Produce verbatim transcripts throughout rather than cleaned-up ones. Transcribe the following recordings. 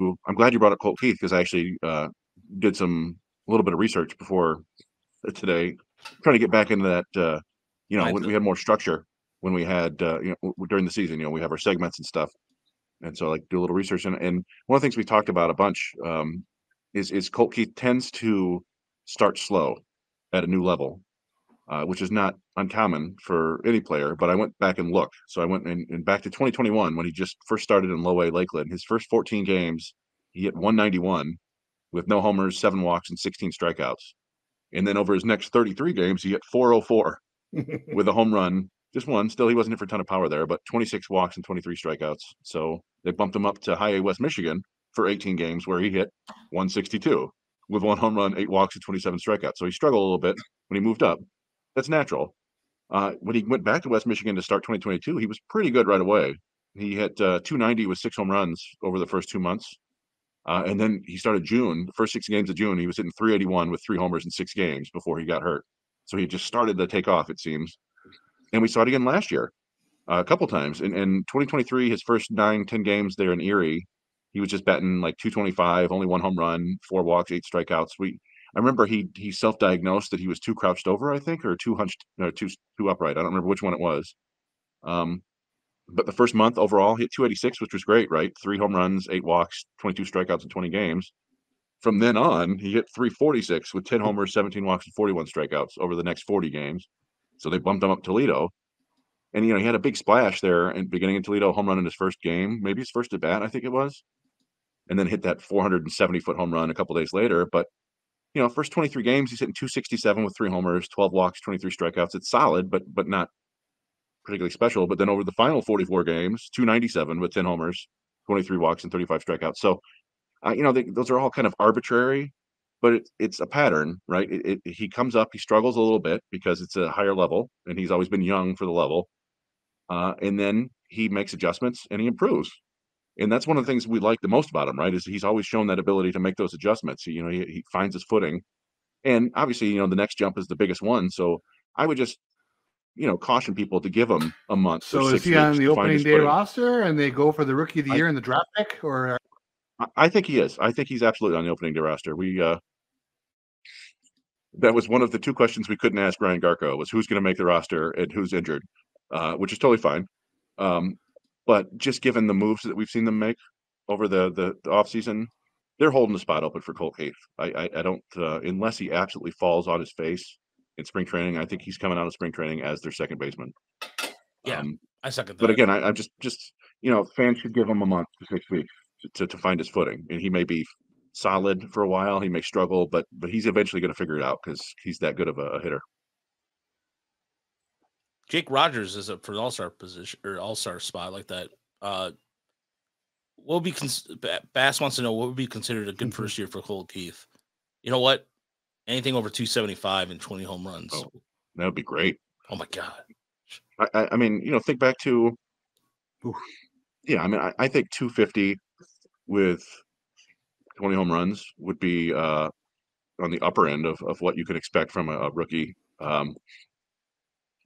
who I'm glad you brought up Colt Keith, because I actually uh, did some a little bit of research before today, trying to get back into that. Uh, you know, when we had more structure, when we had uh, you know during the season, you know, we have our segments and stuff, and so like do a little research. And, and one of the things we talked about a bunch um, is is Colt Keith tends to start slow at a new level, uh, which is not uncommon for any player. But I went back and looked. So I went and, and back to twenty twenty-one when he just first started in Low A Lakeland. His first fourteen games, he hit one ninety-one with no homers, seven walks, and sixteen strikeouts. And then over his next thirty-three games, he hit four oh four with a home run, just one. Still, he wasn't hit for a ton of power there, but twenty-six walks and twenty-three strikeouts. So they bumped him up to High A West Michigan for eighteen games, where he hit one sixty-two with one home run, eight walks, and twenty-seven strikeouts. So he struggled a little bit when he moved up. That's natural. Uh, when he went back to West Michigan to start twenty twenty-two, he was pretty good right away. He hit uh, two ninety with six home runs over the first two months. Uh, and then he started June, the first six games of June, he was hitting three eighty-one with three homers in six games before he got hurt. So he just started to take off, it seems. And we saw it again last year uh, a couple times. In, in twenty twenty-three, his first nine, ten games there in Erie, he was just batting like two twenty-five, only one home run, four walks, eight strikeouts. We, I remember he he self-diagnosed that he was too crouched over, I think, or too hunched, or too too upright. I don't remember which one it was. Um, but the first month overall, he hit two eighty-six, which was great, right? Three home runs, eight walks, twenty-two strikeouts in twenty games. From then on, he hit three forty-six with ten homers, seventeen walks, and forty-one strikeouts over the next forty games. So they bumped him up Toledo. And, you know, he had a big splash there and beginning in Toledo, home run in his first game, maybe his first at bat, I think it was. And then hit that four seventy-foot home run a couple days later. But, you know, first twenty-three games, he's hitting two sixty-seven with three homers, twelve walks, twenty-three strikeouts. It's solid, but but not particularly special. But then over the final forty-four games, two ninety-seven with ten homers, twenty-three walks, and thirty-five strikeouts. So, uh, you know, they, those are all kind of arbitrary, but it, it's a pattern, right? It, it, he comes up, he struggles a little bit because it's a higher level, and he's always been young for the level. Uh, and then he makes adjustments, and he improves. And that's one of the things we like the most about him, right, is he's always shown that ability to make those adjustments. He, you know, he, he finds his footing. And obviously, you know, the next jump is the biggest one. So I would just, you know, caution people to give him a month. So is he on the opening day roster and they go for the rookie of the year in the draft pick? Or I think he is. I think he's absolutely on the opening day roster. We uh, that was one of the two questions we couldn't ask Brian Garko was who's going to make the roster and who's injured, uh, which is totally fine. Um But just given the moves that we've seen them make over the the, the offseason, they're holding the spot open for Colt Keith. I, I, I don't, uh, unless he absolutely falls on his face in spring training, I think he's coming out of spring training as their second baseman. Yeah, um, I suck at that. But again, I, I'm just, just, you know, fans should give him a month to six weeks to, to find his footing. And he may be solid for a while. He may struggle, but, but he's eventually going to figure it out because he's that good of a, a hitter. Jake Rogers is up for the all-star position or all-star spot like that. Uh, what would be cons- Bass wants to know what would be considered a good first year for Colt Keith. You know what? Anything over two seventy-five and twenty home runs. Oh, that would be great. Oh my god. I, I mean, you know, think back to, yeah. I mean, I, I think two fifty with twenty home runs would be uh, on the upper end of of what you could expect from a, a rookie. Um,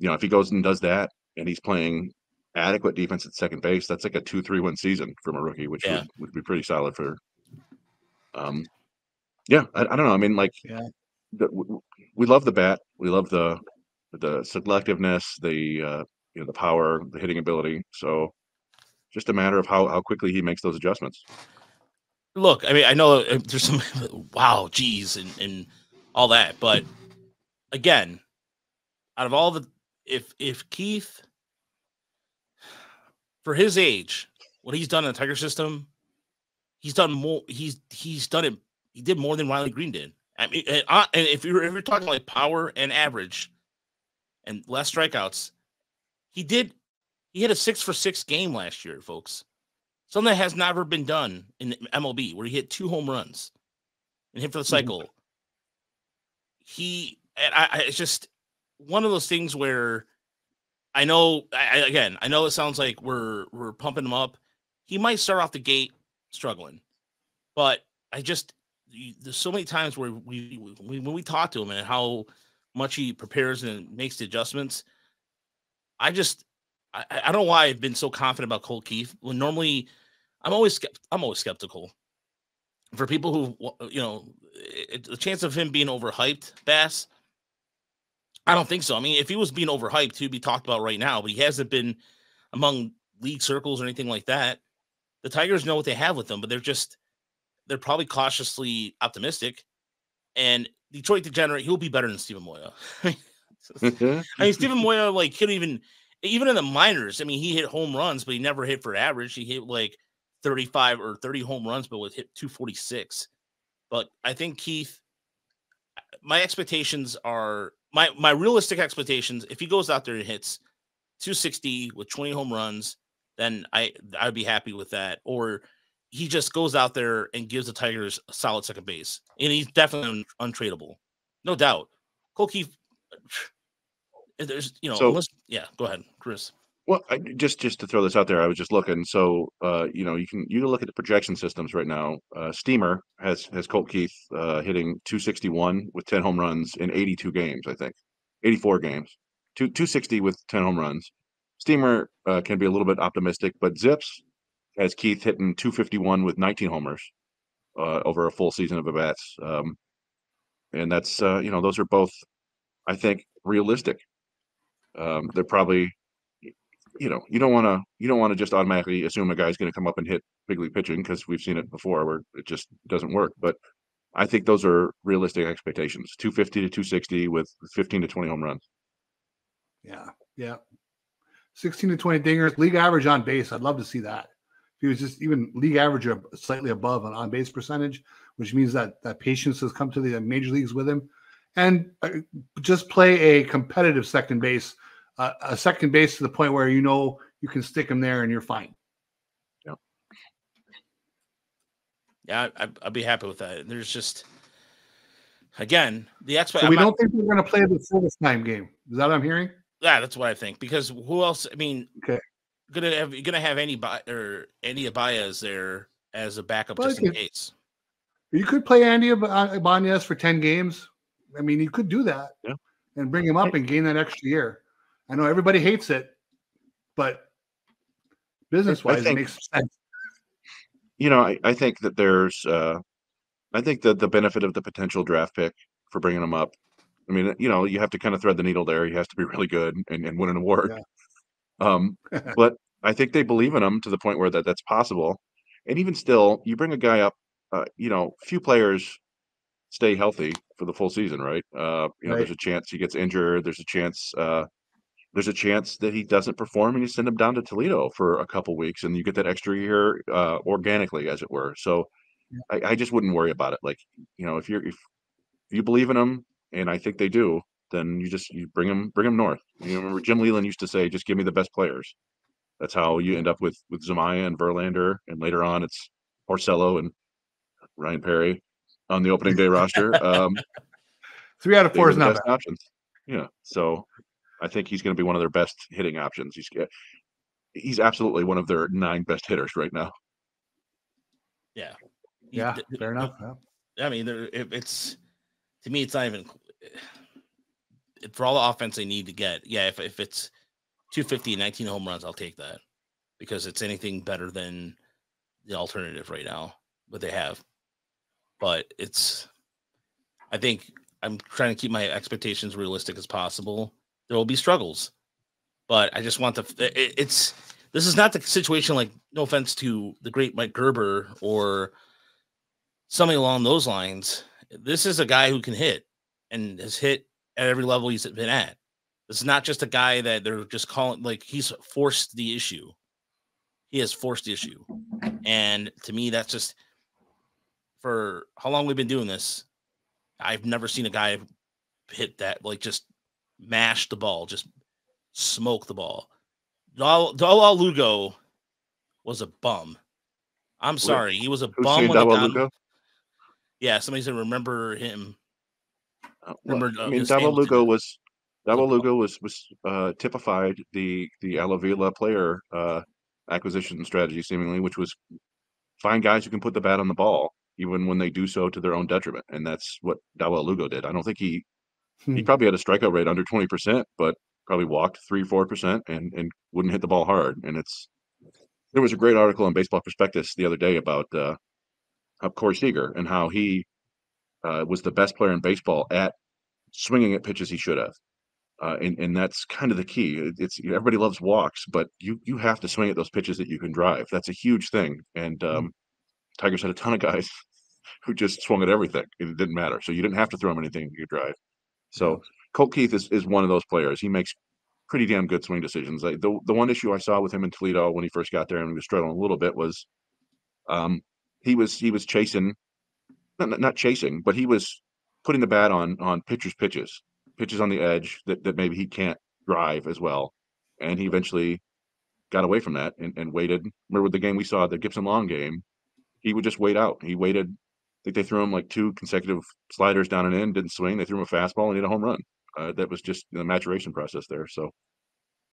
You know, if he goes and does that and he's playing adequate defense at second base, that's like a two three one season from a rookie, which yeah. would, would be pretty solid for um yeah I, I don't know I mean like yeah. the, we, we love the bat, we love the the selectiveness, the uh you know the power, the hitting ability, so just a matter of how how quickly he makes those adjustments. Look, I mean, I know there's some wow geez and and all that, but again, out of all the If if Keith, for his age, what he's done in the Tiger system, he's done more. He's he's done it. He did more than Riley Green did. I mean, and, I, and if you're if you're talking like power and average, and less strikeouts, he did. He hit a six for six game last year, folks. Something that has never been done in M L B, where he hit two home runs and hit for the cycle. Mm-hmm. He and I, I it's just. One of those things where I know, I, again, I know it sounds like we're we're pumping him up. He might start off the gate struggling, but I just there's so many times where we, we when we talk to him and how much he prepares and makes the adjustments. I just I, I don't know why I've been so confident about Colt Keith when normally I'm always I'm always skeptical for people who, you know, it, the chance of him being overhyped, Bass, I don't think so. I mean, if he was being overhyped, he'd be talked about right now, but he hasn't been among league circles or anything like that. The Tigers know what they have with them, but they're just, they're probably cautiously optimistic. And Detroit Degenerate, he'll be better than Stephen Moya. I mean, Stephen Moya, like, he couldn't even, even in the minors, I mean, he hit home runs, but he never hit for average. He hit like thirty-five or thirty home runs, but with hit two forty-six. But I think Keith, my expectations are, my, my realistic expectations, if he goes out there and hits two sixty with twenty home runs, then I, I'd be happy with that. Or he just goes out there and gives the Tigers a solid second base. And he's definitely un untradeable. No doubt. Colt Keith, there's, you know, so, unless, yeah, go ahead, Chris. Well, I, just, just to throw this out there, I was just looking. So, uh, you know, you can, you can look at the projection systems right now. Uh, Steamer has, has Colt Keith uh, hitting two sixty-one with ten home runs in eighty-two games, I think. eighty-four games. two sixty with ten home runs. Steamer uh, can be a little bit optimistic, but Zips has Keith hitting two fifty-one with nineteen homers uh, over a full season of at-bats. Um, and that's, uh, you know, those are both, I think, realistic. Um, they're probably, you know, you don't want to, you don't want to just automatically assume a guy's going to come up and hit big league pitching, because we've seen it before where it just doesn't work. But I think those are realistic expectations, two fifty to two sixty with fifteen to twenty home runs. Yeah, yeah. sixteen to twenty dingers, league average on base. I'd love to see that. If he was just even league average or slightly above on on-base percentage, which means that that patience has come to the major leagues with him. And just play a competitive second base, uh, a second base to the point where you know you can stick him there and you're fine. Yeah, yeah, I'd, I'd be happy with that. There's just, again, the expert. So we don't think we're going to play the full-time game. Is that what I'm hearing? Yeah, that's what I think. Because who else? I mean, okay, gonna have gonna have Andy or Andy Abayas there as a backup, well, just in case. You could play Andy Abayas for ten games. I mean, you could do that, yeah, and bring him up and gain that extra year. I know everybody hates it, but business-wise, it makes sense. You know, I, I think that there's, uh, I think that the benefit of the potential draft pick for bringing him up. I mean, you know, you have to kind of thread the needle there. He has to be really good and, and win an award. Yeah. Um, but I think they believe in him to the point where that that's possible. And even still, you bring a guy up, uh, you know, few players stay healthy for the full season, right? Uh, you know, right. There's a chance he gets injured. There's a chance, uh, there's a chance that he doesn't perform and you send him down to Toledo for a couple weeks and you get that extra year uh, organically, as it were. So yeah. I, I just wouldn't worry about it. Like, you know, if you're, if, if you believe in him, and I think they do, then you just you bring them bring them north. You remember Jim Leland used to say, "Just give me the best players." That's how you end up with with Zumaia and Verlander, and later on it's Orcello and Ryan Perry on the opening day roster. Um, Three out of four is not bad. Options. Yeah, so I think he's going to be one of their best hitting options. He's he's absolutely one of their nine best hitters right now. Yeah, yeah, fair enough. Yeah. I mean, it, it's to me, it's not even. For all the offense they need to get, yeah, if, if it's two fifty, nineteen home runs, I'll take that, because it's anything better than the alternative right now, what they have. But it's, I think I'm trying to keep my expectations realistic as possible. There will be struggles, but I just want to, it, it's, this is not the situation, like, no offense to the great Mike Gerber or somebody along those lines. This is a guy who can hit and has hit at every level he's been at. This is not just a guy that they're just calling, like, he's forced the issue. He has forced the issue. And to me, that's just, for how long we've been doing this, I've never seen a guy hit that, like, just mash the ball, just smoke the ball. Dawal Lugo was a bum. I'm sorry. He was a bum. When Dawal Lugo? Yeah, somebody said, remember him. Uh, well, Remember, uh, I mean, Dawal Lugo was Dawal Lugo was was uh, typified the the Alavila player uh, acquisition strategy, seemingly, which was find guys who can put the bat on the ball, even when they do so to their own detriment, and that's what Dawal Lugo did. I don't think he hmm. he probably had a strikeout rate under twenty percent, but probably walked three four percent and and wouldn't hit the ball hard. And it's there was a great article on Baseball Prospectus the other day about uh, of Corey Seager and how he uh, was the best player in baseball at swinging at pitches he should have. Uh, and, and that's kind of the key. It's everybody loves walks, but you you have to swing at those pitches that you can drive. That's a huge thing. And um, Tigers had a ton of guys who just swung at everything. It didn't matter. So you didn't have to throw him anything you drive. So Colt Keith is, is one of those players. He makes pretty damn good swing decisions. Like the, the one issue I saw with him in Toledo when he first got there and he was struggling a little bit was um, he was he was chasing, not, not chasing, but he was putting the bat on on pitchers' pitches. pitches on the edge that, that maybe he can't drive as well. And he eventually got away from that and, and waited. Remember the game we saw, the Gibson Long game, he would just wait out. He waited. I think they threw him like two consecutive sliders down and in, didn't swing. They threw him a fastball and hit a home run. Uh, that was just the maturation process there. So